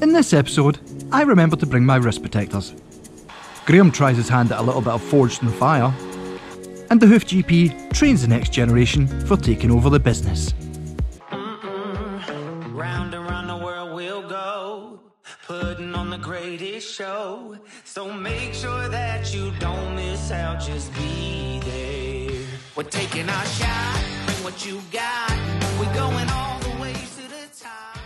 In this episode, I remember to bring my wrist protectors. Graham tries his hand at a little bit of Forged in the Fire. And the Hoof GP trains the next generation for taking over the business. Round and round the world we'll go, putting on the greatest show. So make sure that you don't miss out, just be there. We're taking our shot, bring what you got. We're going all the way to the top.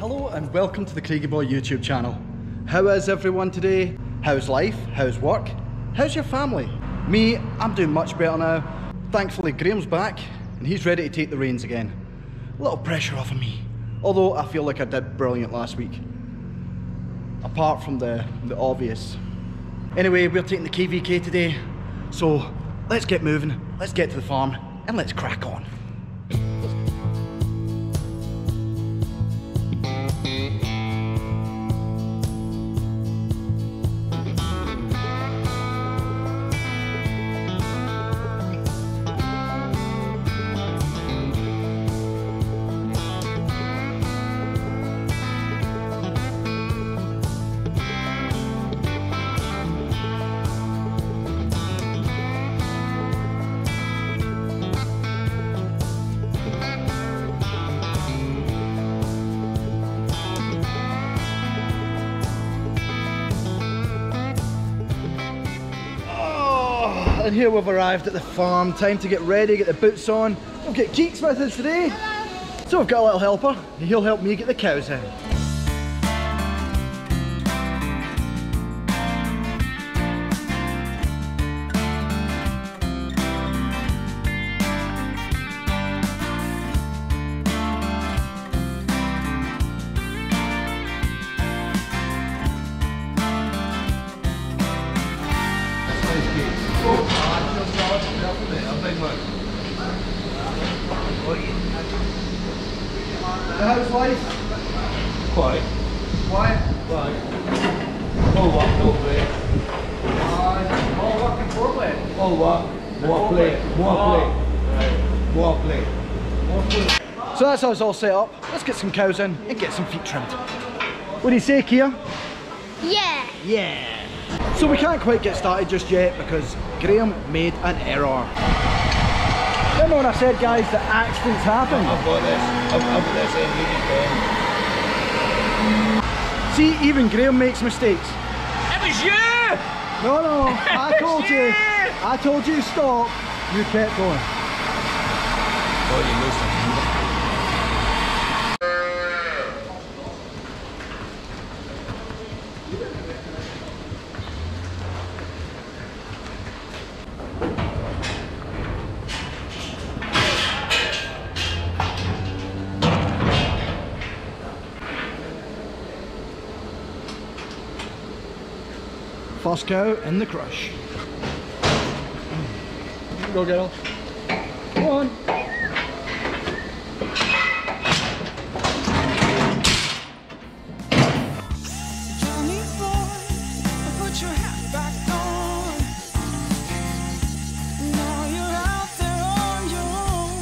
Hello and welcome to the Craigie Boy YouTube channel. How is everyone today? How's life? How's work? How's your family? Me, I'm doing much better now. Thankfully Graham's back and he's ready to take the reins again. A little pressure off of me. Although I feel like I did brilliant last week. Apart from the obvious. Anyway, we're taking the KVK today. So let's get moving, let's get to the farm and let's crack on. And here we've arrived at the farm. Time to get ready, get the boots on. We'll get Keeks with us today. Hello. So I've got a little helper. He'll help me get the cows in. How's life? Quiet. Quiet? Quiet. All work, no play. All work and more play? All work, more play, more play. Right. More play. More play. So that's how it's all set up. Let's get some cows in and get some feet trimmed. What do you say, Keir? Yeah. Yeah. So we can't quite get started just yet because Graham made an error. Remember when I said, guys, that accidents happen? I've got this. I've got this See, even Graham makes mistakes. It was you! No, no, I told you. I told you to stop. You kept going. Oh, you lose them. First cow in the crush. Go girl. Come on. Johnny boy, put your hat back on. Now you're out there on your own.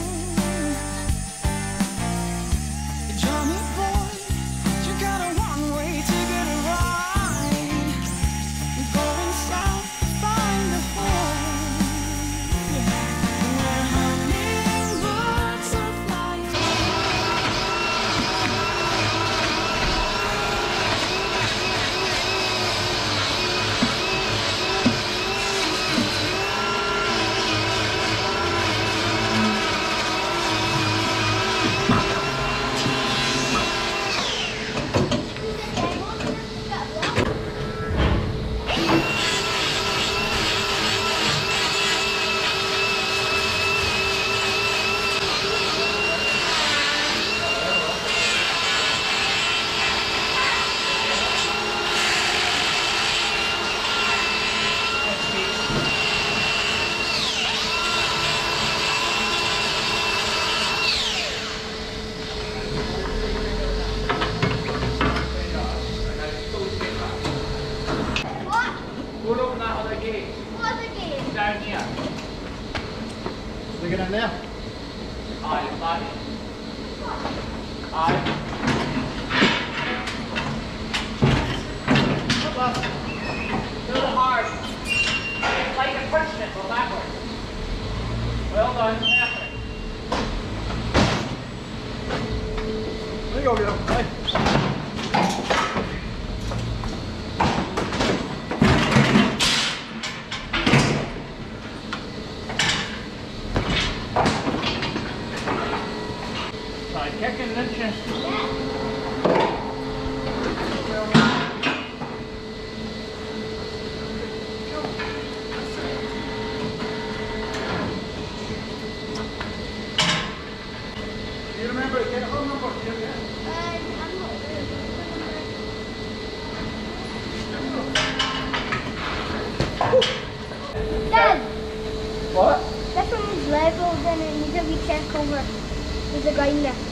Johnny boy, you got a one-way ticket to ride.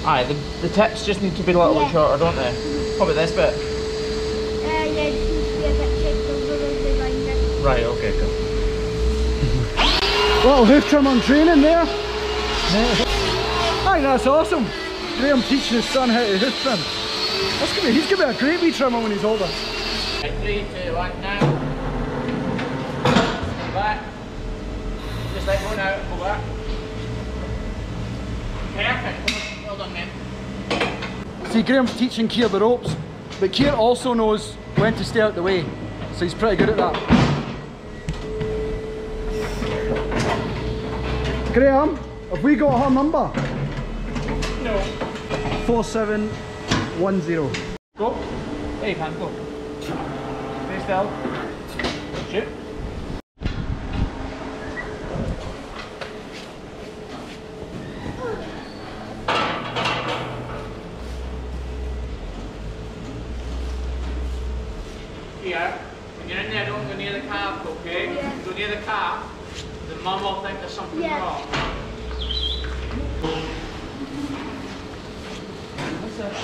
Aye, the tips just need to be a little bit shorter, don't they? Probably this bit. Yeah, just need to be a bit checked over with the grinder. Right, okay, cool. Little hoof trim on training there. Aye, that's awesome. Graham teaching his son how to hoof trim. That's gonna be, he's gonna be a great wee trimmer when he's older. Right, 3, 2, 1 now. Go back. Just let go now, go back. Perfect. See, Graham's teaching Keir the ropes, but Keir also knows when to stay out the way, so he's pretty good at that. Graham, have we got her number? No. 4710. Go. There you can, go. Stay still. Shoot. When you're in there, don't go near the calf, okay? Yeah. If you go near the calf, the mum will think there's something wrong. What's that?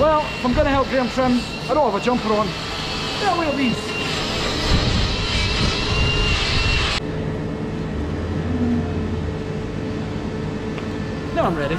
Well, if I'm going to help Graham trim, I don't have a jumper on. Get away with these. I'm ready.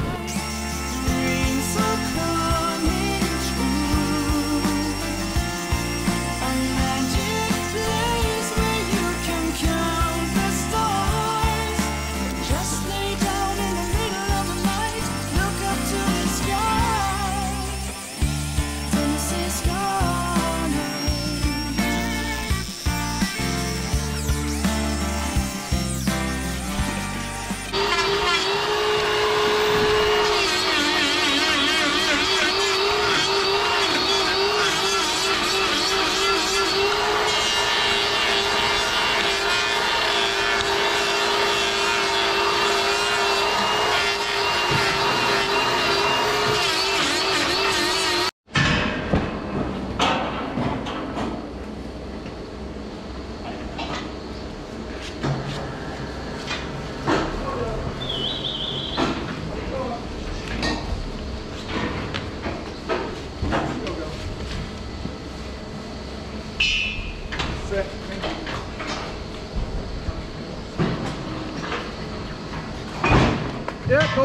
Yeah, cool.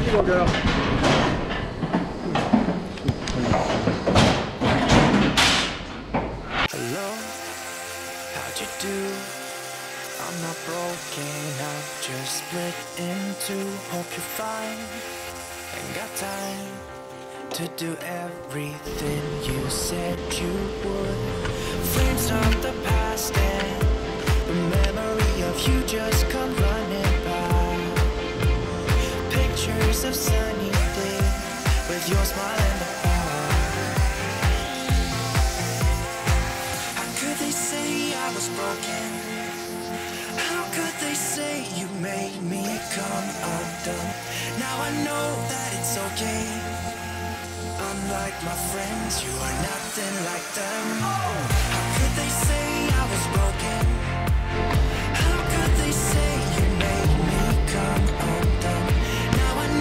Here we go. Hello, how'd you do? I'm not broken, I'm just split in two. Hope you're fine, ain't got time to do everything you said you would. Frames of the past and the memory if you just come running by, pictures of sunny days with your smile and the power. How could they say I was broken? How could they say you made me come undone? Now I know that it's okay. Unlike my friends, you are nothing like them. Oh, how could they say I was broken? How could they say you made me come undone? Now I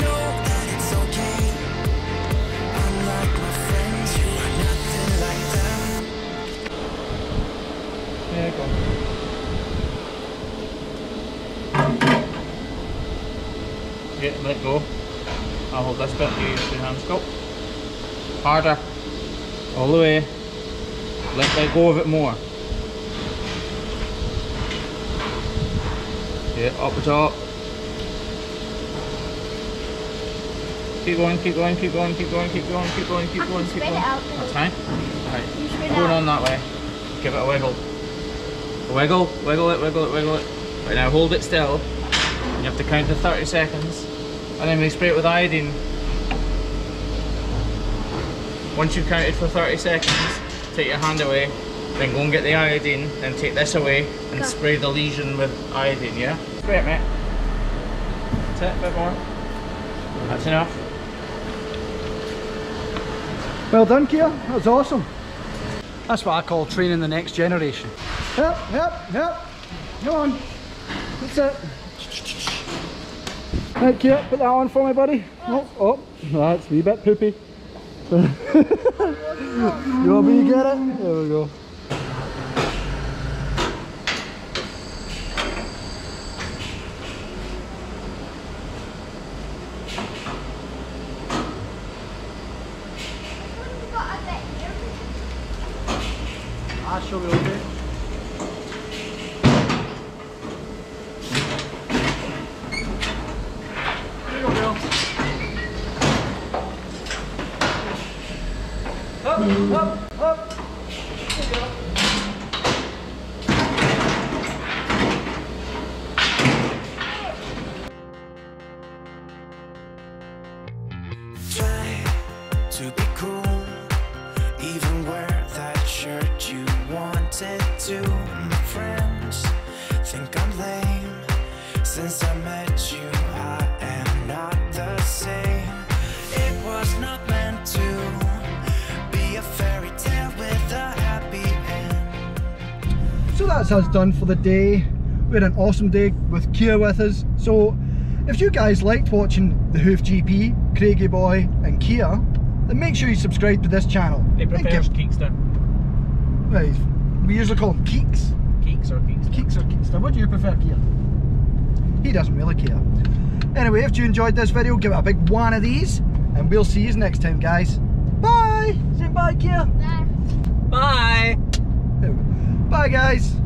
go. I'll hold this bit, you do hand sculpt. Harder. All the way. Let's let go of it more. Yeah, up the top. Keep going, keep going, keep going, keep going, keep going, keep going, keep going, keep going. That's fine. Right. Going on that way. Give it a wiggle. Wiggle, wiggle it, wiggle it, wiggle it. Right, now hold it still. You have to count to 30 seconds. And then we spray it with iodine. Once you've counted for 30 seconds, take your hand away, then go and get the iodine, then take this away and spray the lesion with iodine, yeah? Spray it, mate. That's it, a bit more. That's enough. Well done, Keir. That was awesome. That's what I call training the next generation. Help, help, help. Go on. That's it. Right, Keir, put that on for me, buddy. Oh, oh, that's a wee bit poopy. You want me to get it? There we go. So that's us done for the day. We had an awesome day with Keir with us. So if you guys liked watching The Hoof GP, Craigie Boy and Keir, then make sure you subscribe to this channel. He prefers Keekster. Right, we usually call him Keeks. Keeks or Keekster. Keeks or Keekster. What do you prefer, Keir? He doesn't really care. Anyway, if you enjoyed this video, give it a big one of these and we'll see you next time, guys. Bye! Say bye, Keir. Bye. Bye. Bye, guys.